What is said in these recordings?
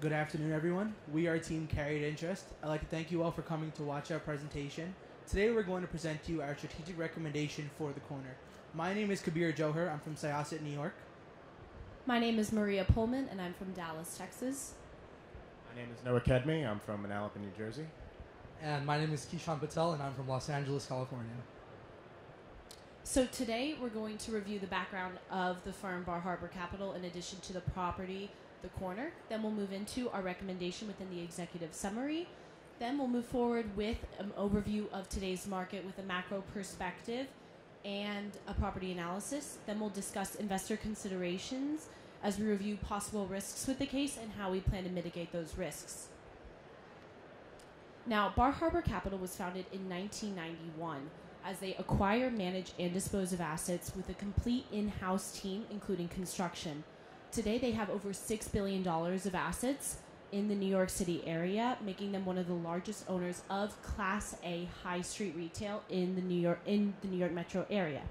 Good afternoon, everyone. We are Team Carried Interest. I'd like to thank you all for coming to watch our presentation. Today we're going to present to you our strategic recommendation for The Corner. My name is Kabir Johar. I'm from Syosset, New York. My name is Maria Pullman, and I'm from Dallas, Texas. My name is Noah Kedme. I'm from Manalapan, New Jersey. And my name is Keyshawn Patel, and I'm from Los Angeles, California. So today we're going to review the background of the firm Bar Harbor Capital in addition to the property The Corner. Then we'll move into our recommendation within the executive summary. Then we'll move forward with an overview of today's market with a macro perspective and a property analysis. Then we'll discuss investor considerations as we review possible risks with the case and how we plan to mitigate those risks. Now, Bar Harbor Capital was founded in 1991 as they acquire, manage, and dispose of assets with a complete in-house team, including construction. Today, they have over $6 billion of assets in the New York City area, making them one of the largest owners of Class A high street retail in the New York metro area.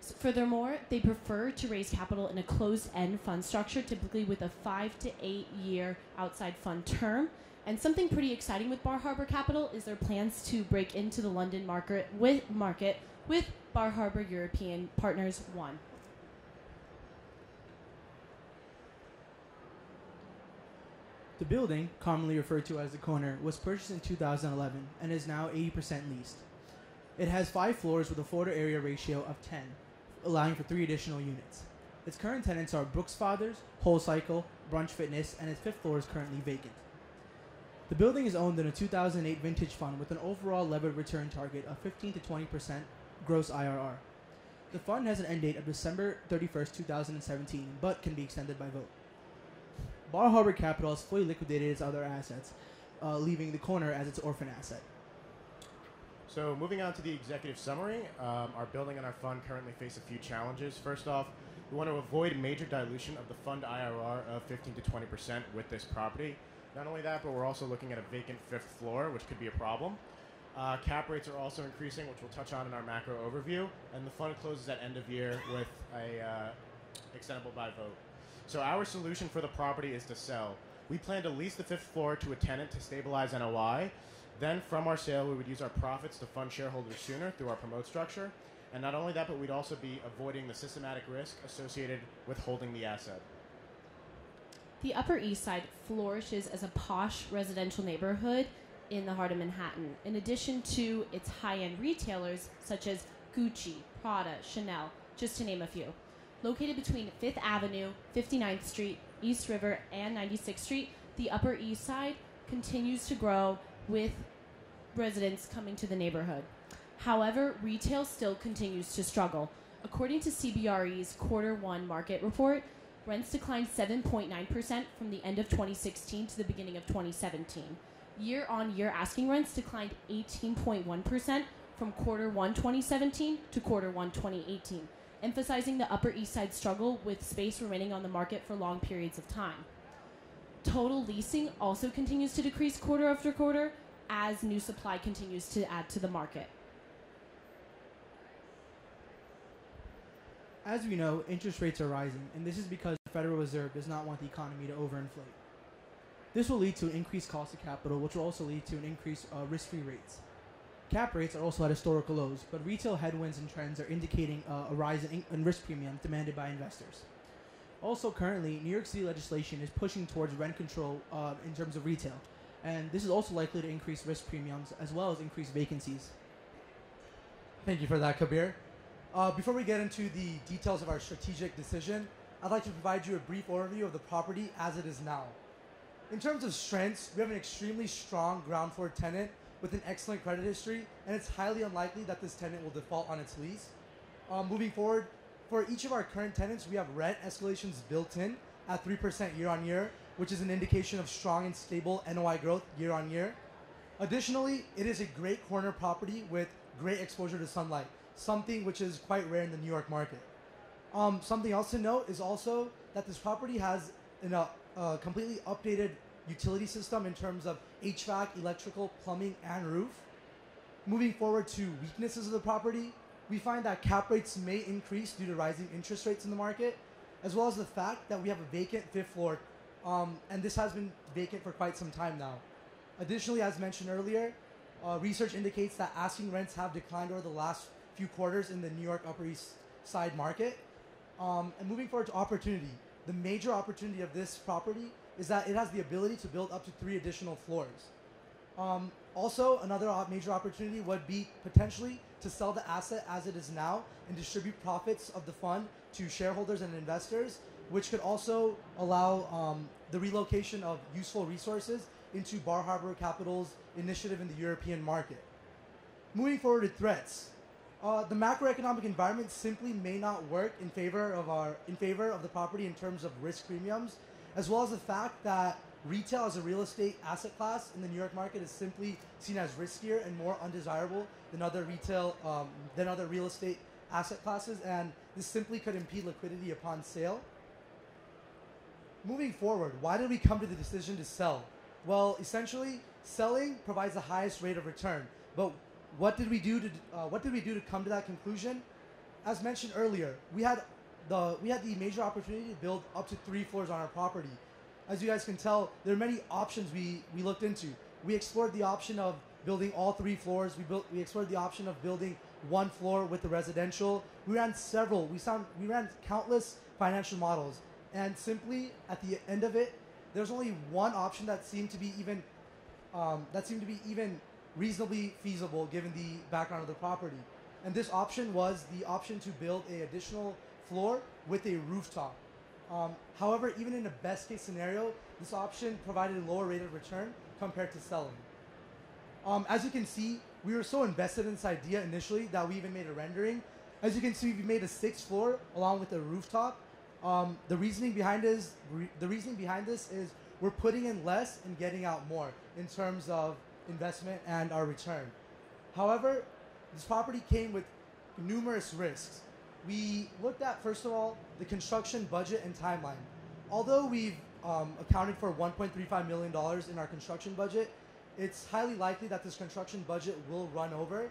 So furthermore, they prefer to raise capital in a closed-end fund structure, typically with a 5 to 8 year outside fund term. And something pretty exciting with Bar Harbor Capital is their plans to break into the London market with Bar Harbor European Partners One. The building, commonly referred to as The Corner, was purchased in 2011 and is now 80% leased. It has 5 floors with a floor-to-area ratio of 10, allowing for 3 additional units. Its current tenants are Brooks Brothers, Whole Cycle, Brunch Fitness, and its 5th floor is currently vacant. The building is owned in a 2008 vintage fund with an overall levered return target of 15 to 20% gross IRR. The fund has an end date of December 31st, 2017, but can be extended by vote. Bar Harbor Capital has fully liquidated its other assets, leaving The Corner as its orphan asset. So moving on to the executive summary, our building and our fund currently face a few challenges. First off, we want to avoid major dilution of the fund IRR of 15 to 20% with this property. Not only that, but we're also looking at a vacant 5th floor, which could be a problem. Cap rates are also increasing, which we'll touch on in our macro overview, and the fund closes at end of year with a extendable by vote. So our solution for the property is to sell. We plan to lease the 5th floor to a tenant to stabilize NOI. Then from our sale, we would use our profits to fund shareholders sooner through our promote structure. And not only that, but we'd also be avoiding the systematic risk associated with holding the asset. The Upper East Side flourishes as a posh residential neighborhood in the heart of Manhattan. In addition to its high-end retailers such as Gucci, Prada, Chanel, just to name a few. Located between Fifth Avenue, 59th Street, East River, and 96th Street, the Upper East Side continues to grow with residents coming to the neighborhood. However, retail still continues to struggle. According to CBRE's Q1 market report, rents declined 7.9% from the end of 2016 to the beginning of 2017. Year-on-year asking rents declined 18.1% from Q1 2017 to Q1 2018, emphasizing the Upper East Side struggle with space remaining on the market for long periods of time. Total leasing also continues to decrease quarter after quarter as new supply continues to add to the market. As we know, interest rates are rising, and this is because the Federal Reserve does not want the economy to overinflate. This will lead to an increased cost of capital, which will also lead to an increased risk-free rates. Cap rates are also at historical lows, but retail headwinds and trends are indicating a rise in risk premium demanded by investors. Also, currently, New York City legislation is pushing towards rent control in terms of retail, and this is also likely to increase risk premiums as well as increase vacancies. Thank you for that, Kabir. Before we get into the details of our strategic decision, I'd like to provide you a brief overview of the property as it is now. In terms of strengths, we have an extremely strong ground floor tenant with an excellent credit history, and it's highly unlikely that this tenant will default on its lease. Moving forward, for each of our current tenants, we have rent escalations built in at 3% year-on-year, which is an indication of strong and stable NOI growth year-on-year. Additionally, it is a great corner property with great exposure to sunlight, something which is quite rare in the New York market. Something else to note is also that this property has a completely updated utility system in terms of HVAC, electrical, plumbing, and roof. Moving forward to weaknesses of the property, we find that cap rates may increase due to rising interest rates in the market, as well as the fact that we have a vacant 5th floor and this has been vacant for quite some time now. Additionally, as mentioned earlier, research indicates that asking rents have declined over the last few quarters in the New York Upper East Side market. And moving forward to opportunity, the major opportunity of this property is that it has the ability to build up to 3 additional floors. Also, another major opportunity would be potentially to sell the asset as it is now and distribute profits of the fund to shareholders and investors, which could also allow the relocation of useful resources into Bar Harbor Capital's initiative in the European market. Moving forward to threats. The macroeconomic environment simply may not work in favor of the property in terms of risk premiums, as well as the fact that retail as a real estate asset class in the New York market is simply seen as riskier and more undesirable than other real estate asset classes, and this simply could impede liquidity upon sale. Moving forward, why did we come to the decision to sell? Well, essentially, selling provides the highest rate of return, but what did we do to come to that conclusion? As mentioned earlier, we had the major opportunity to build up to 3 floors on our property. As you guys can tell, there are many options we looked into. We explored the option of building all 3 floors. We explored the option of building 1 floor with the residential. We ran several. We ran countless financial models, and simply at the end of it, there's only one option that seemed to be even reasonably feasible given the background of the property. And this option was the option to build an additional floor with a rooftop. However, even in the best case scenario, this option provided a lower rate of return compared to selling. As you can see, we were so invested in this idea initially that we even made a rendering. As you can see, we made a 6th floor along with a rooftop. The reasoning behind this is we're putting in less and getting out more in terms of investment and our return. However, this property came with numerous risks. We looked at, first of all, the construction budget and timeline. Although we've accounted for $1.35 million in our construction budget, it's highly likely that this construction budget will run over,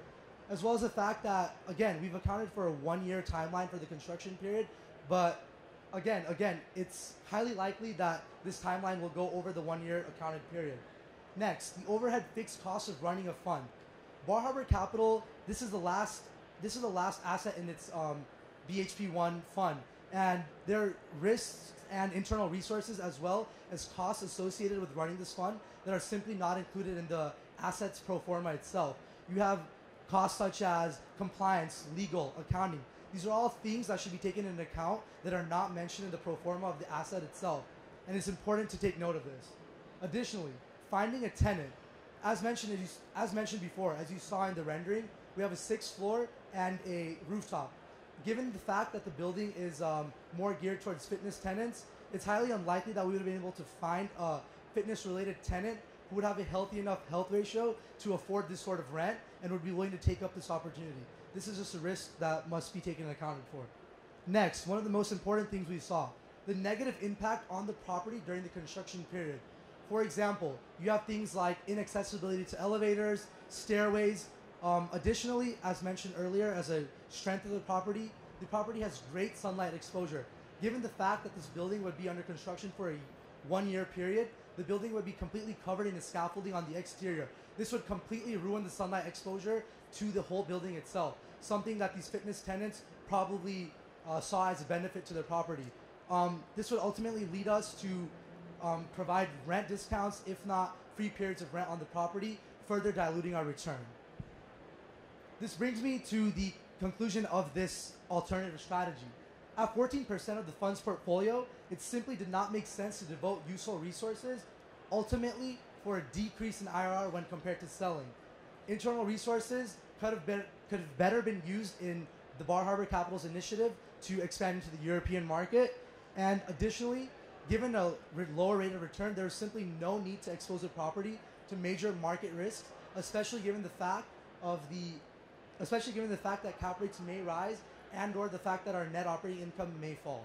as well as the fact that, again, we've accounted for a 1-year timeline for the construction period, but again, it's highly likely that this timeline will go over the 1-year accounted period. Next, the overhead fixed cost of running a fund. Bar Harbor Capital, this is the last asset in its BHP1 fund, and there are risks and internal resources as well as costs associated with running this fund that are simply not included in the assets pro forma itself. You have costs such as compliance, legal, accounting. These are all things that should be taken into account that are not mentioned in the pro forma of the asset itself, and it's important to take note of this. Additionally, finding a tenant. As mentioned before, as you saw in the rendering, we have a 6th floor and a rooftop. Given the fact that the building is more geared towards fitness tenants, it's highly unlikely that we would have been able to find a fitness-related tenant who would have a healthy enough health ratio to afford this sort of rent and would be willing to take up this opportunity. This is just a risk that must be taken and accounted for. Next, one of the most important things we saw, the negative impact on the property during the construction period. For example, you have things like inaccessibility to elevators, stairways. Additionally, as mentioned earlier, as a strength of the property has great sunlight exposure. Given the fact that this building would be under construction for a 1-year period, the building would be completely covered in a scaffolding on the exterior. This would completely ruin the sunlight exposure to the whole building itself, something that these fitness tenants probably saw as a benefit to their property. This would ultimately lead us to provide rent discounts, if not free periods of rent on the property, further diluting our return. This brings me to the conclusion of this alternative strategy. At 14% of the fund's portfolio, it simply did not make sense to devote useful resources, ultimately for a decrease in IRR when compared to selling. Internal resources could have better been used in the Bar Harbor Capital's initiative to expand into the European market, and additionally, given a lower rate of return, there is simply no need to expose the property to major market risks, especially given the fact that cap rates may rise and/or the fact that our net operating income may fall.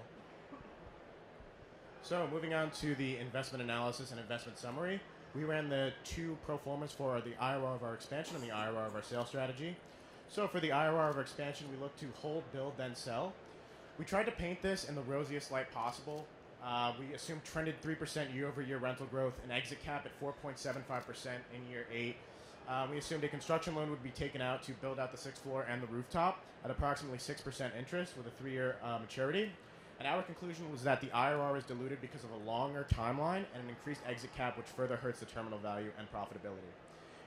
So moving on to the investment analysis and investment summary, we ran the 2 pro formas for the IRR of our expansion and the IRR of our sale strategy. So for the IRR of our expansion, we looked to hold, build, then sell. We tried to paint this in the rosiest light possible. We assume trended 3% year-over-year rental growth, an exit cap at 4.75% in year 8. We assumed a construction loan would be taken out to build out the sixth floor and the rooftop at approximately 6% interest with a 3-year maturity. And our conclusion was that the IRR is diluted because of a longer timeline and an increased exit cap, which further hurts the terminal value and profitability.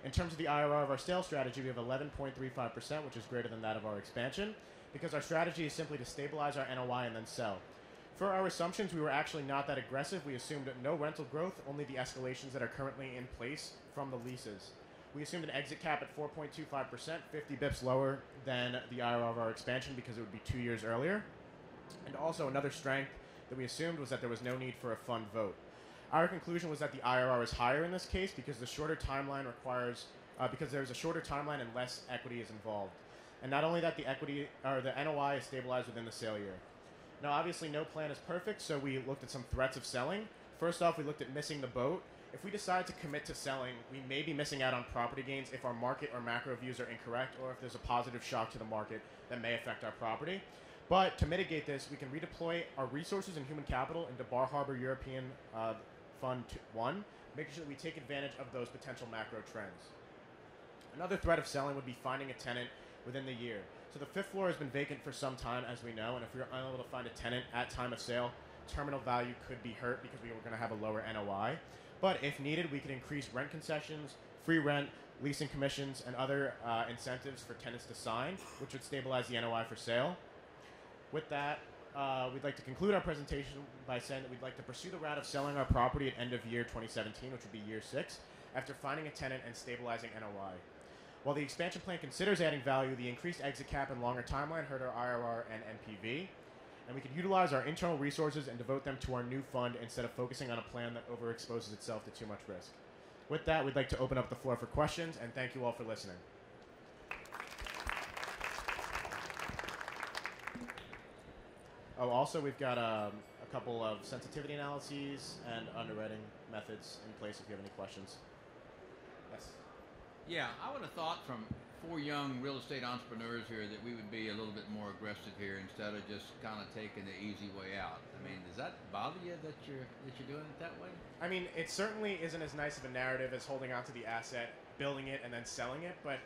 In terms of the IRR of our sales strategy, we have 11.35%, which is greater than that of our expansion, because our strategy is simply to stabilize our NOI and then sell. For our assumptions, we were actually not that aggressive. We assumed no rental growth, only the escalations that are currently in place from the leases. We assumed an exit cap at 4.25%, 50 bips lower than the IRR of our expansion because it would be 2 years earlier. And also another strength that we assumed was that there was no need for a fund vote. Our conclusion was that the IRR is higher in this case because the shorter timeline requires, because there's a shorter timeline and less equity is involved. And not only that, the equity or the NOI is stabilized within the sale year. Now, obviously, no plan is perfect, so we looked at some threats of selling. First off, we looked at missing the boat. If we decide to commit to selling, we may be missing out on property gains if our market or macro views are incorrect or if there's a positive shock to the market that may affect our property. But to mitigate this, we can redeploy our resources and human capital into Bar Harbor European Fund 1, making sure that we take advantage of those potential macro trends. Another threat of selling would be finding a tenant within the year. So the fifth floor has been vacant for some time, as we know, and if we are unable to find a tenant at time of sale, terminal value could be hurt because we were going to have a lower NOI. But if needed, we could increase rent concessions, free rent, leasing commissions, and other incentives for tenants to sign, which would stabilize the NOI for sale. With that, we'd like to conclude our presentation by saying that we'd like to pursue the route of selling our property at end of year 2017, which would be year 6, after finding a tenant and stabilizing NOI. While the expansion plan considers adding value, the increased exit cap and longer timeline hurt our IRR and NPV. And we could utilize our internal resources and devote them to our new fund instead of focusing on a plan that overexposes itself to too much risk. With that, we'd like to open up the floor for questions, and thank you all for listening. Oh, also, we've got a couple of sensitivity analyses and underwriting methods in place if you have any questions. Yes? Yeah, I would have thought from four young real estate entrepreneurs here that we would be a little bit more aggressive here instead of just kind of taking the easy way out. I mean, does that bother you that you're doing it that way? I mean, it certainly isn't as nice of a narrative as holding onto the asset, building it, and then selling it. But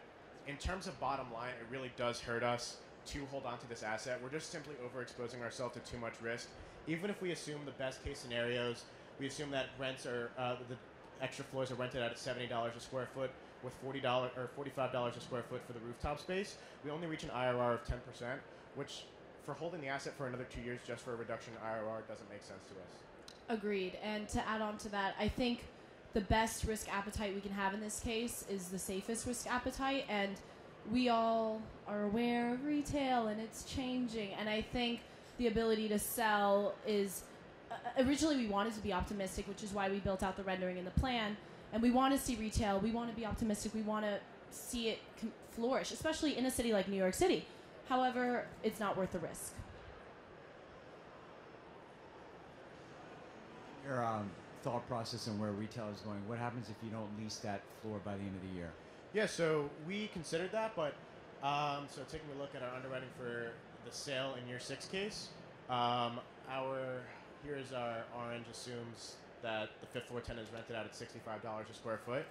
in terms of bottom line, it really does hurt us to hold on to this asset. We're just simply overexposing ourselves to too much risk. Even if we assume the best case scenarios, we assume that rents are, the extra floors are rented out at $70 a square foot with $40 or $45 a square foot for the rooftop space, we only reach an IRR of 10%, which for holding the asset for another 2 years just for a reduction in IRR doesn't make sense to us. Agreed. And to add on to that, I think the best risk appetite we can have in this case is the safest risk appetite. And we all are aware of retail and it's changing, and I think the ability to sell is originally we wanted to be optimistic, which is why we built out the rendering and the plan, and we want to see retail, we want to be optimistic, we want to see it flourish, especially in a city like New York City. However, it's not worth the risk. Your thought process and where retail is going, what happens if you don't lease that floor by the end of the year? Yeah, so we considered that, but so taking a look at our underwriting for the sale in year 6 case, here's our orange assumes that the fifth floor tenant is rented out at $65 a square foot.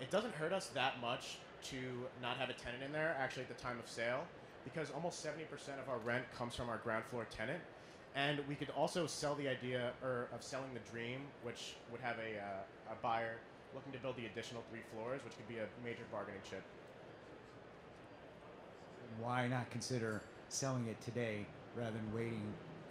It doesn't hurt us that much to not have a tenant in there actually at the time of sale, because almost 70% of our rent comes from our ground floor tenant. And we could also sell the idea of selling the dream, which would have a buyer looking to build the additional 3 floors, which could be a major bargaining chip. Why not consider selling it today rather than waiting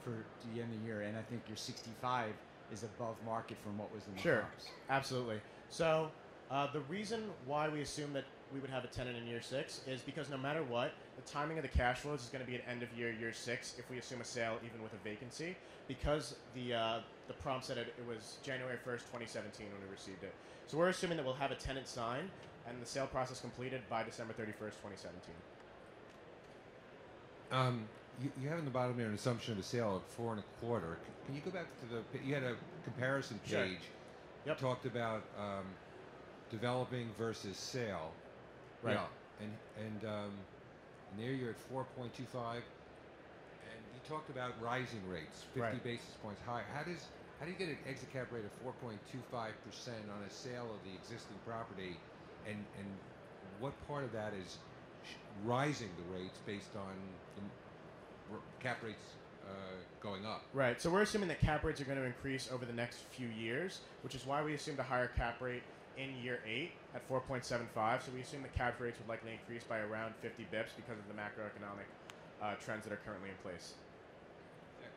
for the end of the year? And I think your 65 is above market from what was in the Sure, house. Absolutely. So the reason why we assume that we would have a tenant in year 6 is because no matter what, the timing of the cash flows is going to be at end of year 6 if we assume a sale even with a vacancy, because the prompt said it was January 1st, 2017 when we received it. So we're assuming that we'll have a tenant signed and the sale process completed by December 31st, 2017. You have in the bottom here an assumption of a sale of 4.25. Can you go back to the, you had a comparison page. Sure. Yep. Talked about developing versus sale. Right. Yeah. And there you're at 4.25, and you you talked about rising rates, 50 right. basis points higher. How do you get an exit cap rate of 4.25% on a sale of the existing property, and what part of that is rising the rates based on the cap rates going up? Right, so we're assuming that cap rates are going to increase over the next few years, which is why we assumed a higher cap rate in year 8 at 4.75. So we assume the cap rates would likely increase by around 50 bips because of the macroeconomic trends that are currently in place.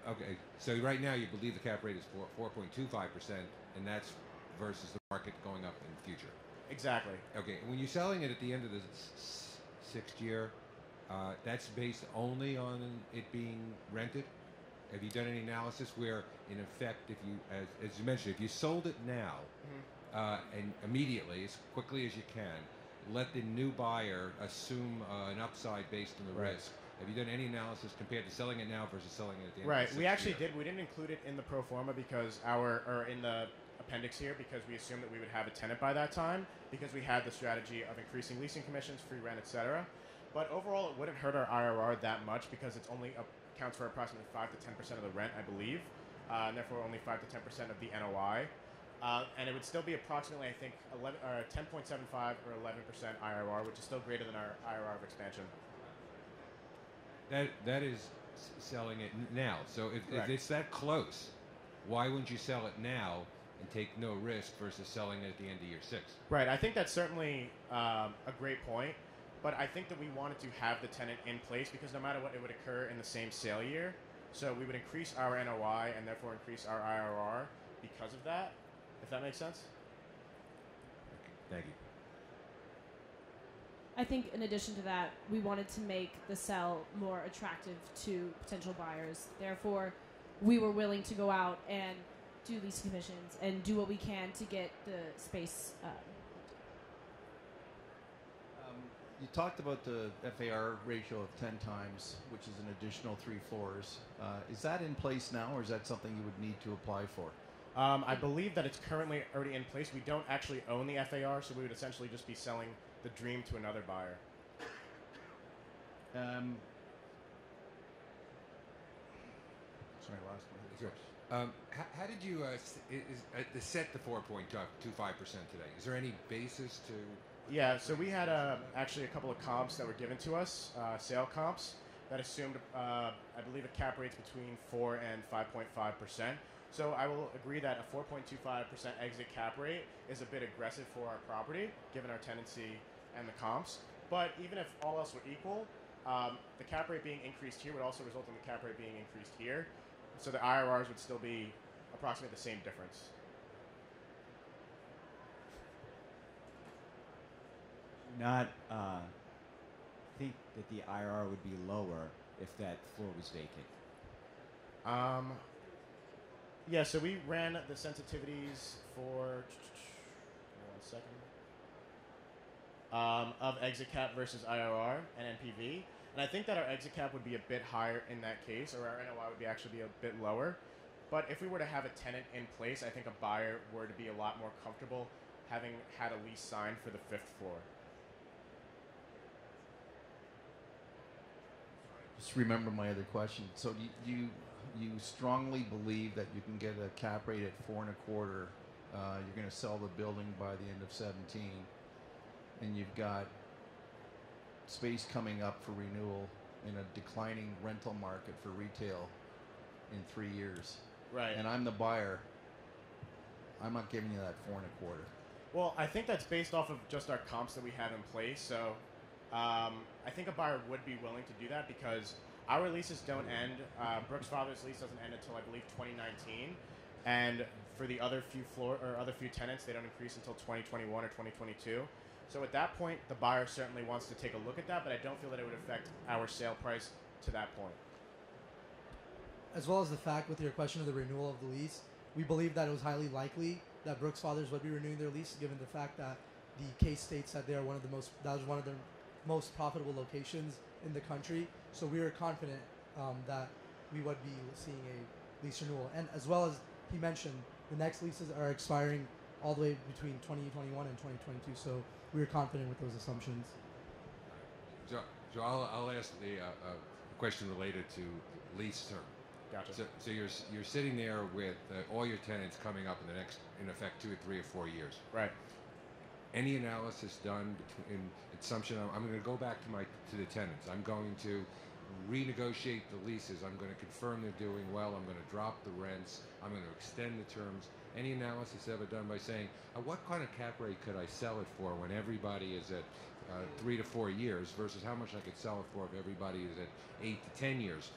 Okay, so right now you believe the cap rate is 4.25%, and that's versus the market going up in the future. Exactly. Okay, when you're selling it at the end of the sixth year, that's based only on it being rented? Have you done any analysis where, in effect, if you, as you mentioned, if you sold it now, mm-hmm. And immediately, as quickly as you can, let the new buyer assume an upside based on the right. risk? Have you done any analysis compared to selling it now versus selling it at the end right. of the sixth year? Right, we actually did. We didn't include it in the pro forma because or in the appendix here, because we assumed that we would have a tenant by that time, because we had the strategy of increasing leasing commissions, free rent, etc. But overall, it wouldn't hurt our IRR that much because it's only accounts for approximately 5 to 10% of the rent, I believe, and therefore only 5 to 10% of the NOI. And it would still be approximately, I think, 10.75 or 11% IRR, which is still greater than our IRR of expansion. That is selling it now. So if it's that close, why wouldn't you sell it now and take no risk versus selling it at the end of year 6? Right. I think that's certainly a great point. But I think that we wanted to have the tenant in place because no matter what, it would occur in the same sale year. So we would increase our NOI and therefore increase our IRR because of that, if that makes sense. Thank you. I think in addition to that, we wanted to make the sell more attractive to potential buyers. Therefore, we were willing to go out and do lease commissions and do what we can to get the space You talked about the FAR ratio of 10 times, which is an additional 3 floors. Is that in place now, or is that something you would need to apply for? I believe that it's currently already in place. We don't actually own the FAR, so we would essentially just be selling the dream to another buyer. Sorry, last one. How did you set the 4.25% today? Is there any basis to... Yeah, so we had actually a couple of comps that were given to us, sale comps, that assumed, I believe, a cap rates between 4 and 5.5%. So I will agree that a 4.25% exit cap rate is a bit aggressive for our property, given our tenancy and the comps. But even if all else were equal, the cap rate being increased here would also result in the cap rate being increased here. So the IRRs would still be approximately the same difference. Not think that the IRR would be lower if that floor was vacant. Yeah, so we ran the sensitivities for 1 second of exit cap versus IRR and NPV, and I think that our exit cap would be a bit higher in that case, or our NOI would be actually be a bit lower. But if we were to have a tenant in place, I think a buyer were to be a lot more comfortable having had a lease signed for the 5th floor. Just remember my other question. So do you strongly believe that you can get a cap rate at 4.25? You're going to sell the building by the end of 17, and you've got space coming up for renewal in a declining rental market for retail in 3 years. Right. And I'm the buyer. I'm not giving you that 4.25. Well, I think that's based off of just our comps that we have in place. So. I think a buyer would be willing to do that because our leases don't end. Brooks Brothers' lease doesn't end until, I believe, 2019, and for the other few tenants, they don't increase until 2021 or 2022. So at that point, the buyer certainly wants to take a look at that, but I don't feel that it would affect our sale price to that point. As well as the fact with your question of the renewal of the lease, we believe that it was highly likely that Brooks Brothers would be renewing their lease, given the fact that the case states that they are one of the most profitable locations in the country. So we were confident that we would be seeing a lease renewal. And as well as he mentioned, the next leases are expiring all the way between 2021 and 2022. So we were confident with those assumptions. So I'll ask the question related to lease term. Gotcha. So you're sitting there with all your tenants coming up in the next, in effect, 2 or 3 or 4 years. Right. Any analysis done in assumption of, I'm going to go back to the tenants. I'm going to renegotiate the leases. I'm going to confirm they're doing well. I'm going to drop the rents. I'm going to extend the terms. Any analysis ever done by saying, what kind of cap rate could I sell it for when everybody is at 3 to 4 years versus how much I could sell it for if everybody is at 8 to 10 years?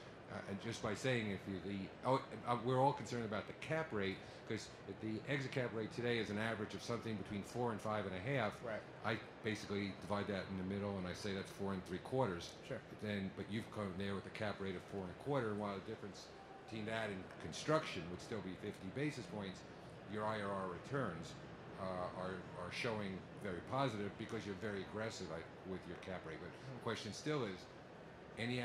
And just by saying, if you, we're all concerned about the cap rate, because the exit cap rate today is an average of something between 4 and 5.5. Right. I basically divide that in the middle, and I say that's 4 3/4. Sure. But you've come there with a cap rate of 4 1/4, and while the difference between that and construction would still be 50 basis points, your IRR returns are showing very positive because you're very aggressive with your cap rate. But the question still is, any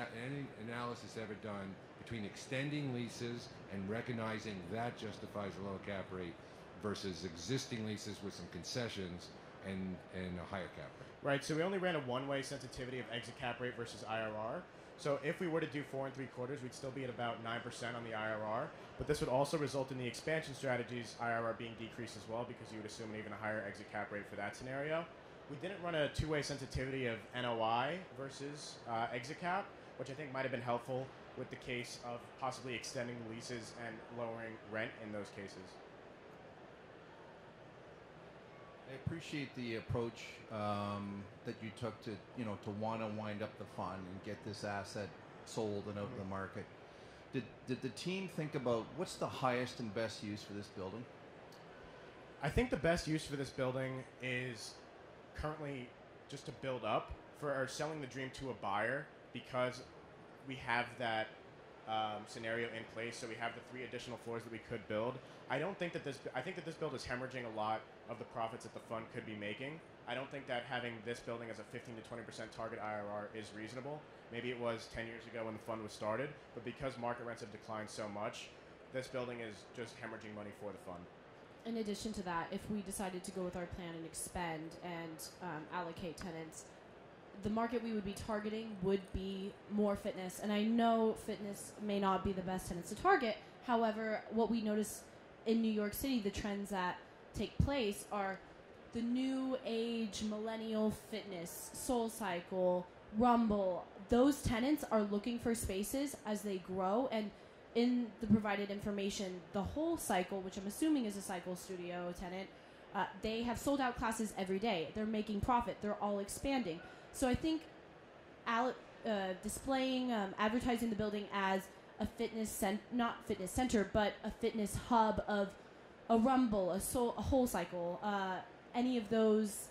analysis ever done between extending leases and recognizing that justifies a lower cap rate versus existing leases with some concessions and a higher cap rate? Right, so we only ran a one-way sensitivity of exit cap rate versus IRR. So if we were to do 4 3/4, we'd still be at about 9% on the IRR, but this would also result in the expansion strategies IRR being decreased as well, because you would assume an even higher exit cap rate for that scenario. We didn't run a two-way sensitivity of NOI versus exit cap, which I think might have been helpful with the case of possibly extending leases and lowering rent in those cases. I appreciate the approach that you took to, to want to wind up the fund and get this asset sold and out of the market. Did the team think about what's the highest and best use for this building? I think the best use for this building is currently just to build up for our selling the dream to a buyer, because we have that scenario in place. So we have the 3 additional floors that we could build. I think that this build is hemorrhaging a lot of the profits that the fund could be making. I don't think that having this building as a 15 to 20% target IRR is reasonable. Maybe it was 10 years ago when the fund was started, but because market rents have declined so much, this building is just hemorrhaging money for the fund. In addition to that, if we decided to go with our plan and expend and allocate tenants, the market we would be targeting would be more fitness. And I know fitness may not be the best tenants to target. However, what we notice in New York City, the trends that take place are the new age, millennial fitness, SoulCycle, Rumble. Those tenants are looking for spaces as they grow, and in the provided information, the Whole Cycle, which I'm assuming is a cycle studio tenant, they have sold out classes every day. They're making profit. They're all expanding. So I think advertising the building as a fitness center, not fitness center, but a fitness hub of a Rumble, a Whole Cycle, any of those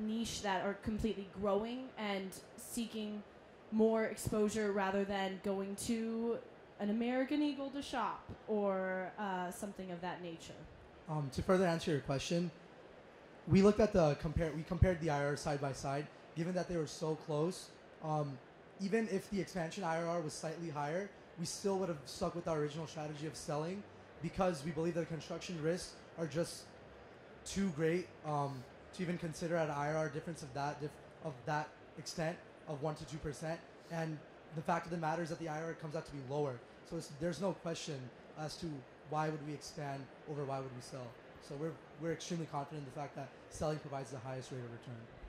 niche that are completely growing and seeking more exposure rather than going to an American Eagle to shop or something of that nature. To further answer your question, we looked at we compared the IRR side by side. Given that they were so close, even if the expansion IRR was slightly higher, we still would have stuck with our original strategy of selling, because we believe that the construction risks are just too great to even consider at an IRR difference of that extent of 1 to 2%. And the fact of the matter is that the IRR comes out to be lower. So there's no question as to why would we expand over why would we sell. So we're extremely confident in the fact that selling provides the highest rate of return.